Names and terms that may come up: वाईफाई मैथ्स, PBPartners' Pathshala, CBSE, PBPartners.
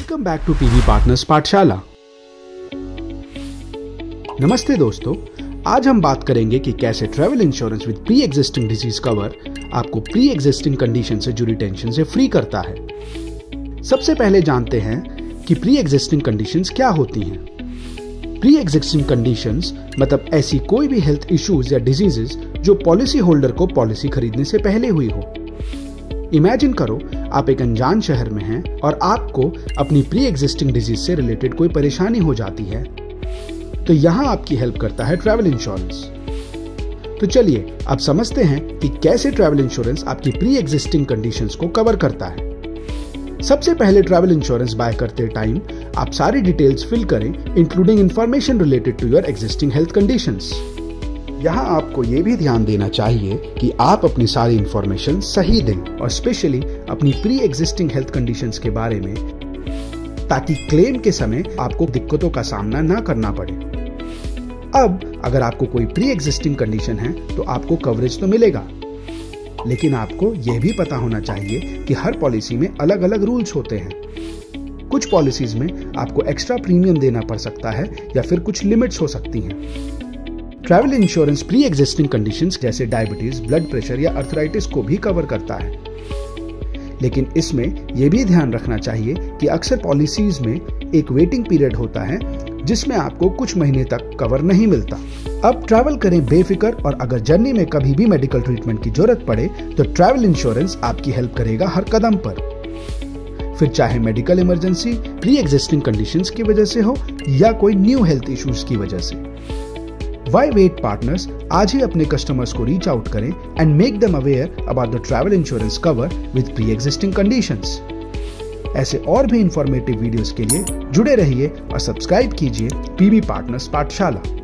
Welcome back to PB partners पाठशाला। नमस्ते दोस्तों, आज हम बात करेंगे कि कैसे travel insurance with pre existing disease cover आपको प्री एग्जिस्टिंग कंडीशन से जुड़ी टेंशन से फ्री करता है। सबसे पहले जानते हैं कि प्री एग्जिस्टिंग कंडीशंस क्या होती हैं। प्री एग्जिस्टिंग कंडीशंस मतलब ऐसी कोई भी हेल्थ इश्यूज या डिजीजेस जो पॉलिसी होल्डर को पॉलिसी खरीदने से पहले हुई हो। इमेजिन करो आप एक अनजान शहर में हैं और आपको अपनी प्री एग्जिस्टिंग डिजीज से रिलेटेड कोई परेशानी हो जाती है, तो यहाँ आपकी हेल्प करता है ट्रैवल इंश्योरेंस। तो चलिए अब समझते हैं कि कैसे ट्रैवल इंश्योरेंस आपकी प्री एग्जिस्टिंग कंडीशंस को कवर करता है। सबसे पहले ट्रैवल इंश्योरेंस बाय करते टाइम आप सारी डिटेल्स फिल करें, including information related to your existing health conditions. यहाँ आपको ये भी ध्यान देना चाहिए कि आप अपनी सारी इंफॉर्मेशन सही दें और स्पेशली अपनी प्री एग्जिस्टिंग हेल्थ कंडीशंस के बारे में, ताकि क्लेम के समय आपको दिक्कतों का सामना ना करना पड़े। अब अगर आपको कोई प्री एग्जिस्टिंग कंडीशन है तो आपको कवरेज तो मिलेगा, लेकिन आपको यह भी पता होना चाहिए कि हर पॉलिसी में अलग अलग रूल्स होते हैं। कुछ पॉलिसीज में आपको एक्स्ट्रा प्रीमियम देना पड़ सकता है या फिर कुछ लिमिट्स हो सकती हैं। Travel insurance pre existing conditions जैसे डायबिटीज, ब्लड प्रेशर या अर्थराइटिस को भी कवर करता है, लेकिन इसमें यह भी ध्यान रखना चाहिए कि अक्सर पॉलिसीज में एक वेटिंग पीरियड होता है जिसमें आपको कुछ महीने तक कवर नहीं मिलता। अब ट्रैवल करें बेफिक्र, और अगर जर्नी में कभी भी मेडिकल ट्रीटमेंट की जरूरत पड़े तो ट्रैवल इंश्योरेंस आपकी हेल्प करेगा हर कदम पर, फिर चाहे medical emergency pre existing conditions की वजह से हो या कोई न्यू हेल्थ इश्यूज की वजह से। Why wait partners? आज ही अपने कस्टमर्स को रीच आउट करें and make them aware about the travel insurance cover with pre existing conditions. ऐसे और भी इंफॉर्मेटिव वीडियोस के लिए जुड़े रहिए और सब्सक्राइब कीजिए पीबी पार्टनर्स पाठशाला।